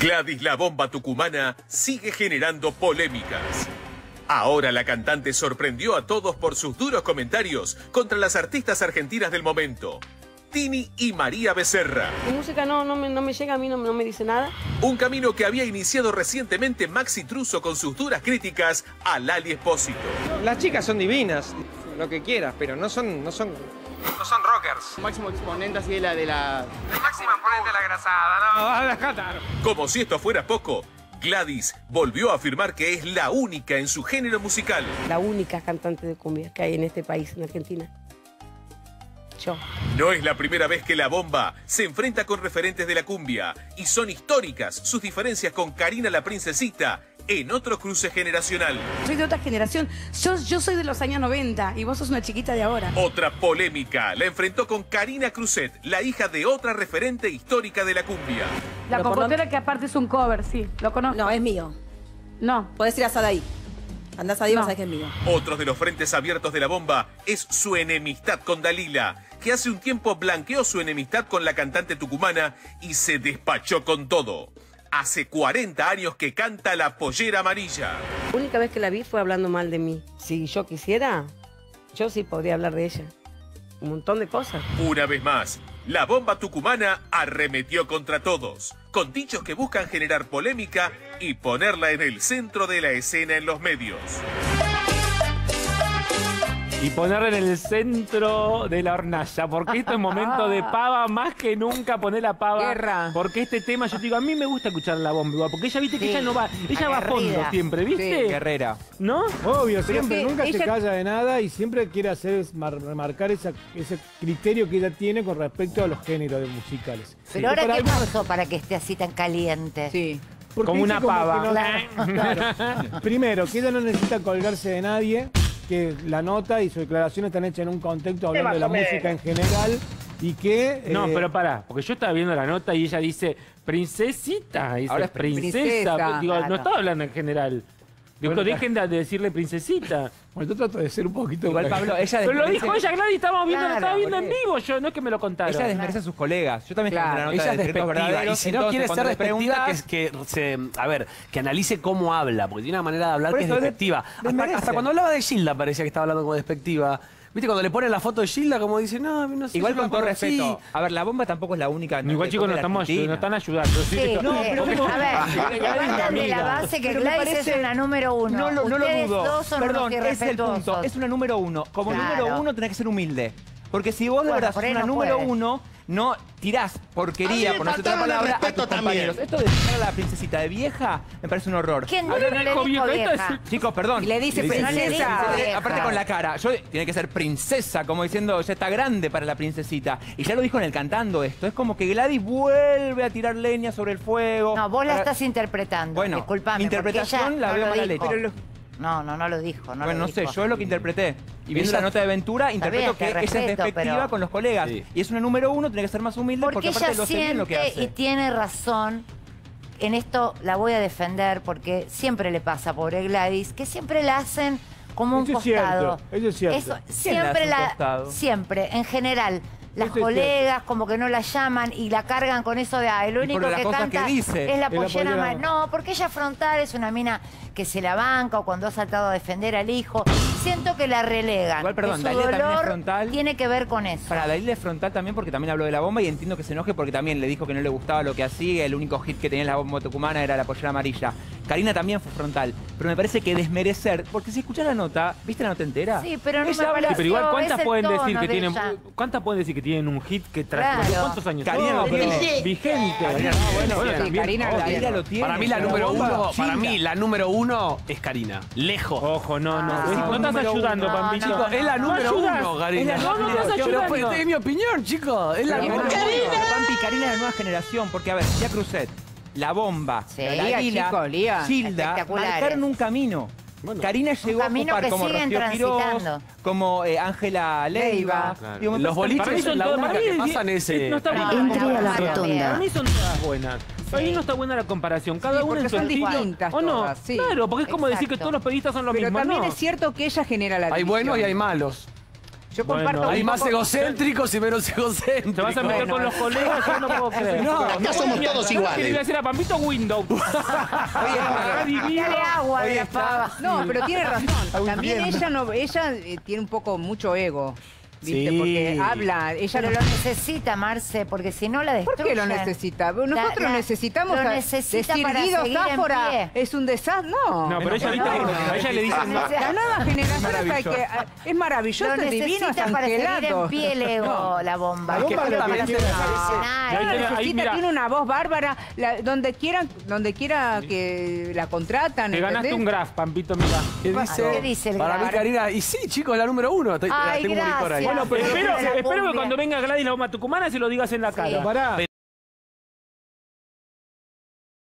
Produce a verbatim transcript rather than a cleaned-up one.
Gladys, la bomba tucumana, sigue generando polémicas. Ahora la cantante sorprendió a todos por sus duros comentarios contra las artistas argentinas del momento, Tini y María Becerra. Mi música no, no, me, no me llega a mí, no, no me dice nada. Un camino que había iniciado recientemente Maxi Truzzo con sus duras críticas a Lali Espósito. Las chicas son divinas, lo que quieras, pero no son... No son... No son rockers. Máximo exponente así de la... de la... Máximo exponente de la grasada, ¿no? Como si esto fuera poco, Gladys volvió a afirmar que es la única en su género musical. La única cantante de cumbia que hay en este país, en Argentina. Yo. No es la primera vez que La Bomba se enfrenta con referentes de la cumbia y son históricas sus diferencias con Karina la Princesita en otro cruce generacional. Soy de otra generación, yo, yo soy de los años noventa y vos sos una chiquita de ahora. Otra polémica la enfrentó con Karina Cruset, la hija de otra referente histórica de la cumbia. La computadora que aparte es un cover, sí, lo conozco. No, es mío. No. Podés ir a Sadaí. Andás a Dios, no. Que es mío. Otros de los frentes abiertos de La Bomba es su enemistad con Dalila, que hace un tiempo blanqueó su enemistad con la cantante tucumana y se despachó con todo. Hace cuarenta años que canta La Pollera Amarilla. La única vez que la vi fue hablando mal de mí. Si yo quisiera, yo sí podría hablar de ella. Un montón de cosas. Una vez más, La Bomba tucumana arremetió contra todos, con dichos que buscan generar polémica y ponerla en el centro de la escena en los medios. Y ponerla en el centro de la hornalla, porque esto es momento de pava, más que nunca poner la pava. Guerra. Porque este tema, yo te digo, a mí me gusta escuchar La Bomba, porque ella, viste, sí, que ella no va, ella agarrida, va a fondo siempre, ¿viste? Sí, guerrera. ¿No? Obvio, siempre, nunca ella... se calla de nada y siempre quiere hacer, remarcar esa, ese criterio que ella tiene con respecto a los géneros musicales. Pero sí, ahora, ¿qué algo... pasó para que esté así tan caliente? Sí. Como una pava. Como no... claro. Claro. Primero, que ella no necesita colgarse de nadie, que la nota y su declaración están hechas en un contexto hablando de la música en general y que... Eh... No, pero pará, porque yo estaba viendo la nota y ella dice, princesita, dice, ahora es princesa, princesa. Digo, claro. No estaba hablando en general. Digo, bueno, dejen de decirle princesita. Bueno, yo trato de ser un poquito... Igual, Pablo, ella pero lo dijo ella, Gladys, estábamos viendo, claro, lo estaba viendo en vivo yo, no es que me lo contaron. Ella desmerece a sus colegas. Yo también claro, estoy viendo la nota ella de verdadero. Y si entonces, no quiere ser despectiva, que, que se, a ver, que analice cómo habla, porque tiene una manera de hablar que es despectiva. Hasta, hasta cuando hablaba de Gilda parecía que estaba hablando como despectiva. Viste, cuando le ponen la foto de Gilda, como dice, no, no sé. Igual con todo respeto. Sí. A ver, La Bomba tampoco es la única. Igual, chicos, nos estamos, nos están ayudando. Sí, sí, no, pero no, a ver, levantan de la base que Gladys parece... es una número uno. No, no, no lo dudo. Dos son perdón, es el punto. Es una número uno. Como claro. número uno tenés que ser humilde. Porque si vos de verdad sos una número uno, no tirás porquería, por no decir otra palabra, a tus compañeros. Esto de llamar a la princesita de vieja me parece un horror. ¿Quién no le dijo vieja? Chicos, perdón. Le dice princesa. Aparte con la cara. Yo, tiene que ser princesa, como diciendo, ya está grande para la princesita. Y ya lo dijo en el Cantando esto. Es como que Gladys vuelve a tirar leña sobre el fuego. No, vos la estás interpretando. Bueno, disculpame. Interpretación la veo mala leche. No, no, no lo dijo. No bueno, lo no dijo. Sé, yo es lo que interpreté. Y viendo la nota de Ventura, interpreto que ella es despectiva pero... con los colegas. Sí. Y es una número uno, tiene que ser más humilde porque, porque aparte lo hace bien lo que hace. Y tiene razón, en esto la voy a defender porque siempre le pasa, pobre Gladys, que siempre la hacen como un eso costado. Es cierto, eso es cierto. Eso, siempre la, costado? Siempre, en general. Las eso colegas como que no la llaman y la cargan con eso de, ah, el único que canta que dice, es la pollera amarilla. No, porque ella frontal es una mina que se la banca o cuando ha saltado a defender al hijo. Siento que la relegan. Igual, perdón, Dalila también es frontal. Tiene que ver con eso. Para Dalila es frontal también porque también habló de La Bomba y entiendo que se enoje porque también le dijo que no le gustaba lo que hacía. El único hit que tenía La Bomba tucumana era La Pollera Amarilla. Karina también fue frontal, pero me parece que desmerecer, porque si escuchás la nota, ¿viste la nota entera? Sí, pero no me pareció, sí, pero igual, ¿cuántas pueden decir que tienen, cuántas pueden decir que tienen un hit que trae? Claro. ¿Cuántos años? Karina no, pero vigente. Karina, no, bueno, bueno, sí, también, Karina, oh, Karina lo tiene. Para mí la número uno, para mí la número uno es Karina. Lejos. Ojo, no, no. Ah, no estás ayudando, Pampito. No, no, no, es la número uno, Karina. No, no estás ayudando. Es mi opinión, chicos. Es la número uno. Pampi, Karina es la nueva generación, porque a ver, ya Cruset, La Bomba, sí, Dalila, Gilda, marcaron un camino. Bueno, Karina llegó a ocupar como Rocío Quirós, como Ángela eh, Leiva. Claro. Digo, los boliches son la única que pasan ese... No está buena. Entré a la rotonda. Para mí son todas buenas. Para mí no está buena la comparación. Cada sí, uno en su estilo. ¿O no? Todas, sí. Claro, porque es como exacto. Decir que todos los periodistas son lo pero mismo. Pero también no. Es cierto que ella genera la división. Hay buenos y hay malos. Yo comparto bueno, hay más poco... egocéntricos y menos egocéntricos. Te vas a meter no, con no. los colegas, yo no puedo creer. No, acá no, somos mierda, todos iguales. Iba a decir a Pampito Windows. Dale agua de la pava. No, pero tiene razón. También ella no, ella tiene un poco mucho ego. ¿Viste? Sí. Porque habla, ella pero no lo necesita, Marce, porque si no la destruyen. ¿Por qué lo necesita? Nosotros la, la, necesitamos lo necesita decir para Guido Sáfora es un desastre. No, no, pero ella, no, no, a ella le dicen no. La nueva generación es, que, es maravilloso, es divino, es angelado. Pie le ego la bomba. La bomba la parece. Tiene una voz bárbara, la, donde quiera, donde quiera que la contratan. Te ganaste un graf, Pampito, mira. ¿Qué dice el graf? Para mí, Karina, y sí, chicos, la número uno. Tengo un por ahí. Bueno, pero espero, espero que cuando venga Gladys la bomba tucumana se lo digas en la cara. Sí. Pará.